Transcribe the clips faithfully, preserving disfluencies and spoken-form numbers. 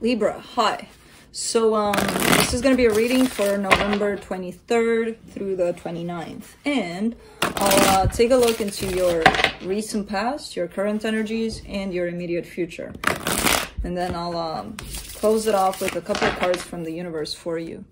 Libra, hi. So um, this is going to be a reading for November twenty-third through the twenty-ninth. And I'll uh, take a look into your recent past, your current energies, and your immediate future. And then I'll um, close it off with a couple of cards from the universe for you.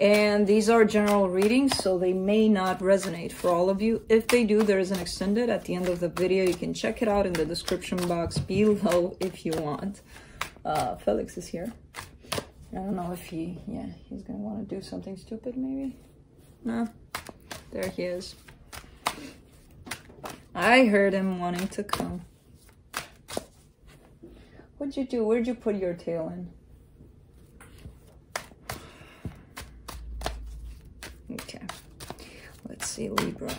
And these are general readings, so they may not resonate for all of you. If they do, there is an extended at the end of the video. You can check it out in the description box below if you want. Uh, Felix is here. I don't know if he, yeah, he's gonna want to do something stupid, maybe? No, there he is. I heard him wanting to come. What'd you do? Where'd you put your tail in? Okay, let's see, Libra.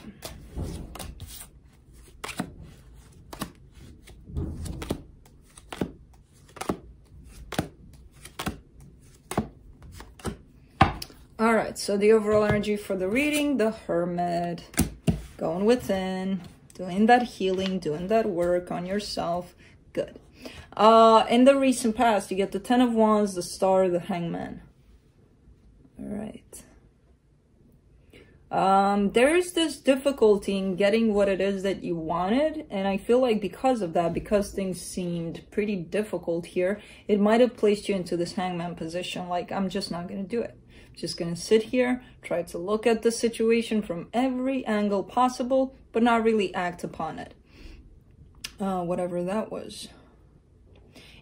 All right, so the overall energy for the reading, the Hermit, going within, doing that healing, doing that work on yourself, good. Uh, in the recent past, you get the Ten of Wands, the Star, the Hangman. All right. Um, there's this difficulty in getting what it is that you wanted, and I feel like because of that, because things seemed pretty difficult here, it might have placed you into this Hangman position, like, I'm just not going to do it. Just gonna sit here, try to look at the situation from every angle possible, but not really act upon it. Uh, whatever that was.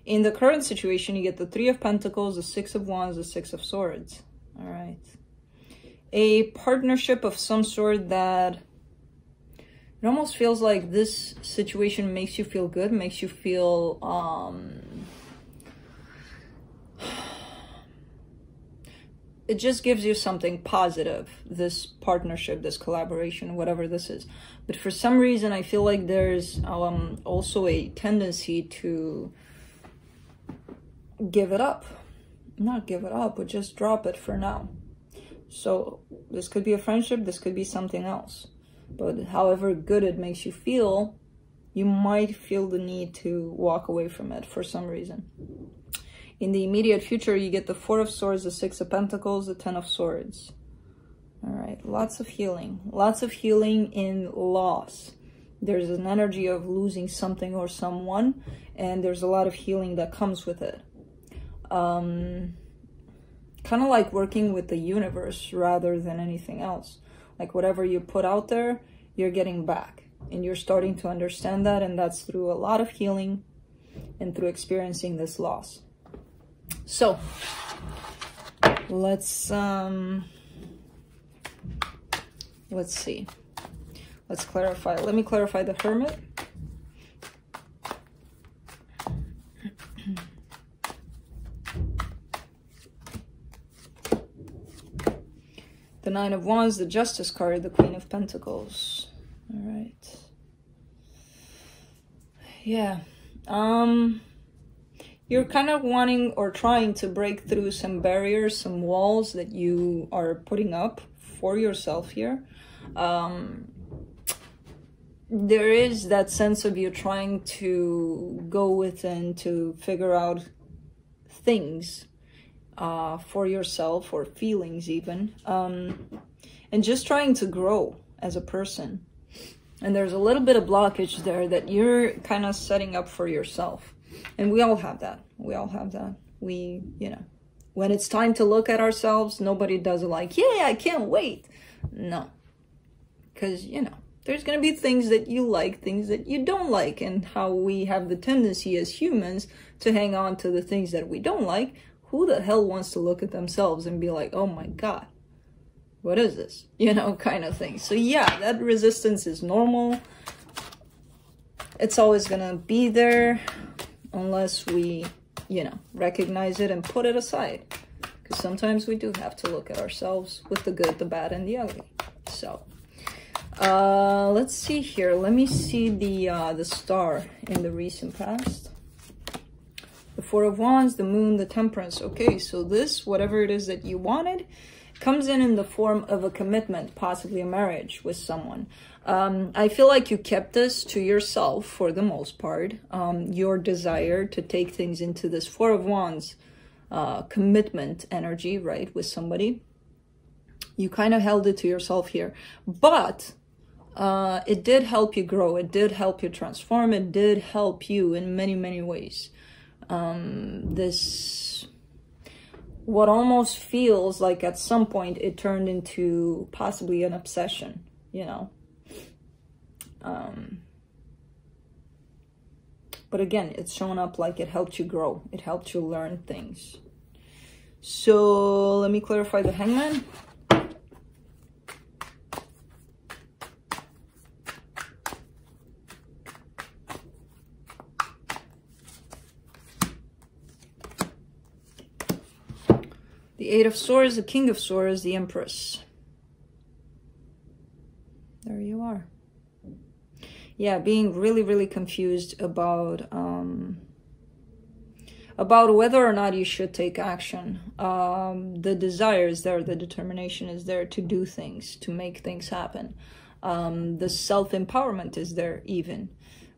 In the current situation, you get the Three of Pentacles, the Six of Wands, the Six of Swords. All right. A partnership of some sort that it almost feels like this situation makes you feel good, makes you feel... Um, it just gives you something positive, this partnership, this collaboration, whatever this is. But for some reason, I feel like there's um, also a tendency to give it up. Not give it up, but just drop it for now. So this could be a friendship, this could be something else. But however good it makes you feel, you might feel the need to walk away from it for some reason. In the immediate future, you get the Four of Swords, the Six of Pentacles, the Ten of Swords. All right, lots of healing. Lots of healing in loss. There's an energy of losing something or someone, and there's a lot of healing that comes with it. Um, kind of like working with the universe rather than anything else. Like whatever you put out there, you're getting back. And you're starting to understand that, and that's through a lot of healing and through experiencing this loss. So let's um let's see let's clarify let me clarify the Hermit. The Nine of Wands, the Justice card, the Queen of Pentacles. All right. Yeah. um You're kind of wanting or trying to break through some barriers, some walls that you are putting up for yourself here. Um, there is that sense of you trying to go within to figure out things uh, for yourself, or feelings even, um, and just trying to grow as a person. And there's a little bit of blockage there that you're kind of setting up for yourself. And we all have that. We all have that. We, you know, when it's time to look at ourselves, nobody does it like, yeah, I can't wait. No. Because, you know, there's going to be things that you like, things that you don't like, and how we have the tendency as humans to hang on to the things that we don't like. Who the hell wants to look at themselves and be like, oh my God, what is this? You know, kind of thing. So yeah, that resistance is normal. It's always going to be there. Unless we, you know, recognize it and put it aside. Because sometimes we do have to look at ourselves with the good, the bad, and the ugly. So, uh, let's see here. Let me see the, uh, the Star in the recent past. The Four of Wands, the Moon, the Temperance. Okay, so this, whatever it is that you wanted, comes in in the form of a commitment, possibly a marriage with someone. Um, I feel like you kept this to yourself for the most part. Um, your desire to take things into this Four of Wands uh, commitment energy, right, with somebody. You kind of held it to yourself here, but uh, it did help you grow. It did help you transform. It did help you in many, many ways. Um, this, what almost feels like at some point it turned into possibly an obsession, you know. Um, but again, it's shown up like it helped you grow. It helped you learn things. So let me clarify the hangman. The Eight of Swords, the King of Swords, the Empress. There you are. Yeah, being really, really confused about um, about whether or not you should take action. Um, the desire is there, the determination is there to do things, to make things happen. Um, the self-empowerment is there even.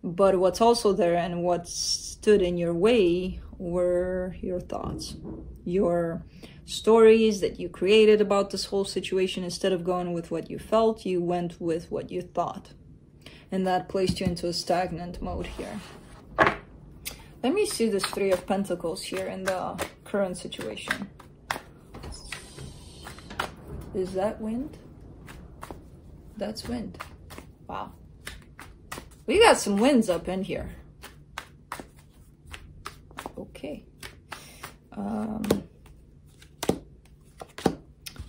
But what's also there and what stood in your way were your thoughts, your stories that you created about this whole situation. Instead of going with what you felt, you went with what you thought. And that placed you into a stagnant mode here. Let me see this Three of Pentacles here in the current situation. Is that wind? That's wind. Wow. We got some winds up in here. Okay. Um,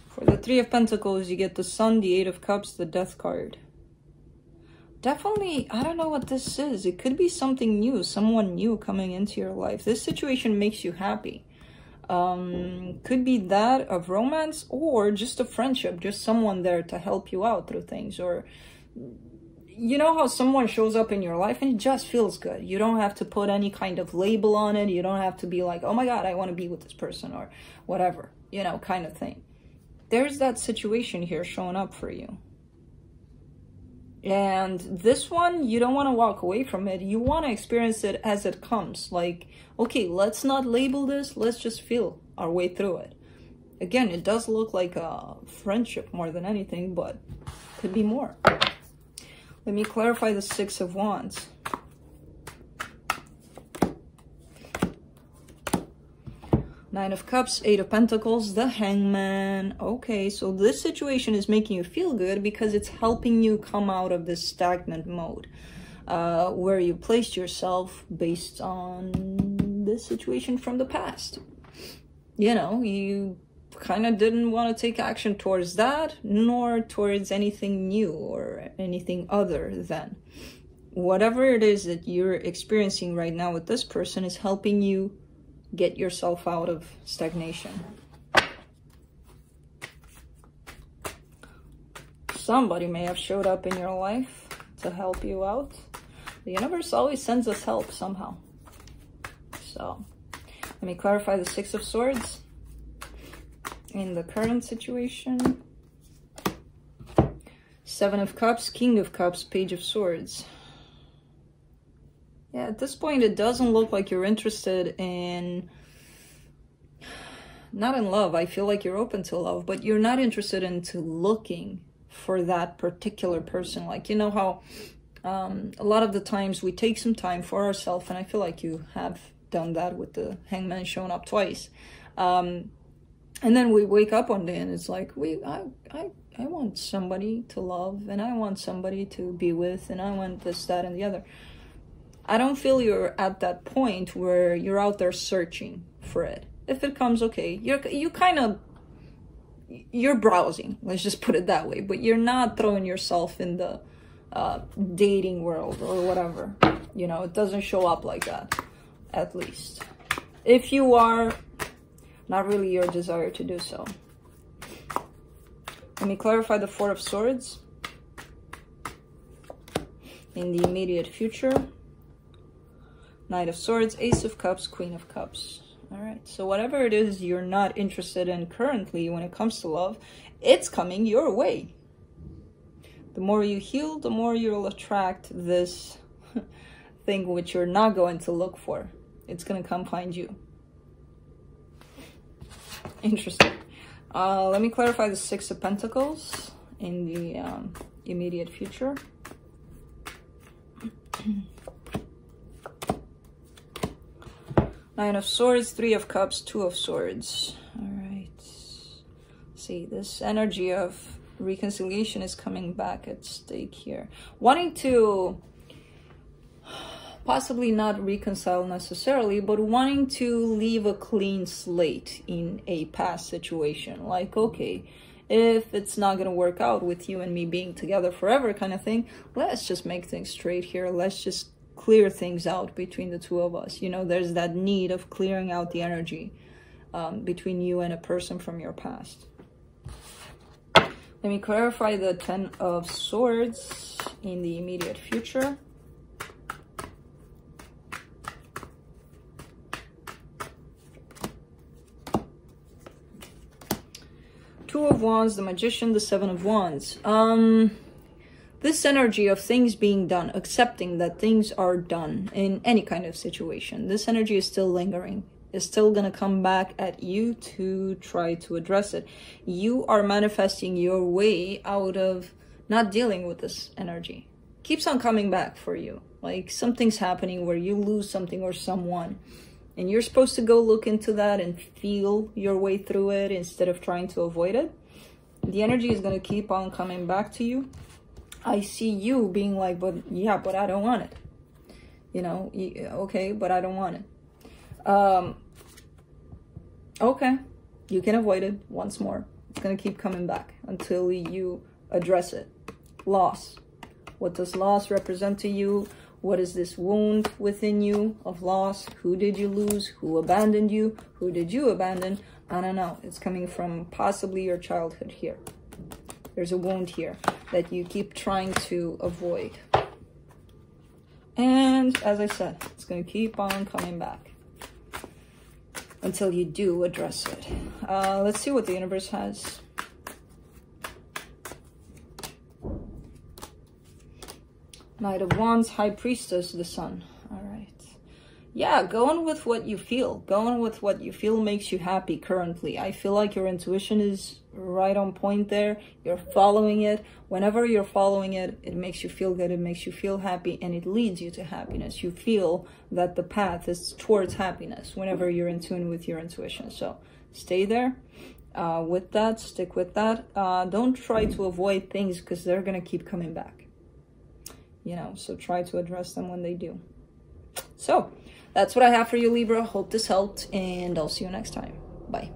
for the Three of Pentacles, you get the Sun, the Eight of Cups, the Death card. Definitely, I don't know what this is. It could be something new, someone new coming into your life. This situation makes you happy. Um, could be that of romance or just a friendship, just someone there to help you out through things. Or you know how someone shows up in your life and it just feels good. You don't have to put any kind of label on it. You don't have to be like, oh my God, I want to be with this person or whatever, you know, kind of thing. There's that situation here showing up for you. And this one, you don't want to walk away from it. You want to experience it as it comes. Like, okay, let's not label this. Let's just feel our way through it. Again, it does look like a friendship more than anything, but could be more. Let me clarify the Six of Wands. Nine of Cups, Eight of Pentacles, the Hangman. Okay, so this situation is making you feel good because it's helping you come out of this stagnant mode uh, where you placed yourself based on this situation from the past. You know, you kind of didn't want to take action towards that nor towards anything new or anything other than. Whatever it is that you're experiencing right now with this person is helping you get yourself out of stagnation. Somebody may have showed up in your life to help you out. The universe always sends us help somehow. So, let me clarify the Six of Swords in the current situation. Seven of Cups, King of Cups, Page of Swords. Yeah, at this point, it doesn't look like you're interested in, not in love. I feel like you're open to love, but you're not interested into looking for that particular person. Like, you know how um, a lot of the times we take some time for ourselves, and I feel like you have done that with the hangman showing up twice. Um, and then we wake up one day and it's like, we, I, I, I want somebody to love, and I want somebody to be with, and I want this, that, and the other. I don't feel you're at that point where you're out there searching for it. If it comes, okay, you're, you kind of, you're browsing, let's just put it that way, but you're not throwing yourself in the uh, dating world or whatever. You know, it doesn't show up like that, at least. If you are, not really your desire to do so. Let me clarify the Four of Swords in the immediate future. Knight of Swords, Ace of Cups, Queen of Cups. All right, so whatever it is you're not interested in currently when it comes to love, it's coming your way. The more you heal, the more you'll attract this thing which you're not going to look for. It's going to come find you. interesting. Uh, let me clarify the Six of Pentacles in the um, immediate future. Nine of Swords, Three of Cups, Two of Swords. All right. See, this energy of reconciliation is coming back at stake here. Wanting to possibly not reconcile necessarily, but wanting to leave a clean slate in a past situation. Like, okay, if it's not going to work out with you and me being together forever kind of thing, let's just make things straight here. Let's just clear things out between the two of us. You know, there's that need of clearing out the energy um, between you and a person from your past. Let me clarify the Ten of Swords in the immediate future. Two of Wands, the Magician, the Seven of Wands. Um, this energy of things being done, accepting that things are done in any kind of situation, this energy is still lingering. It's still going to come back at you to try to address it. You are manifesting your way out of not dealing with this energy. Keeps on coming back for you. Like, something's happening where you lose something or someone. And you're supposed to go look into that and feel your way through it instead of trying to avoid it. The energy is going to keep on coming back to you. I see you being like, but yeah, but I don't want it. You know, okay, but I don't want it. Um, okay, you can avoid it once more. It's going to keep coming back until you address it. Loss. What does loss represent to you? What is this wound within you of loss? Who did you lose? Who abandoned you? Who did you abandon? I don't know. It's coming from possibly your childhood here. There's a wound here that you keep trying to avoid. And as I said, it's going to keep on coming back until you do address it. Uh, let's see what the universe has. Knight of Wands, High Priestess, the Sun. All right. Yeah, going with what you feel. Going with what you feel makes you happy currently. I feel like your intuition is right on point there. You're following it. Whenever you're following it, it makes you feel good. It makes you feel happy, and it leads you to happiness. You feel that the path is towards happiness whenever you're in tune with your intuition. So stay there. Uh, with that, stick with that. Uh, don't try to avoid things because they're going to keep coming back. You know, so try to address them when they do. So that's what I have for you, Libra. Hope this helped, and I'll see you next time. Bye.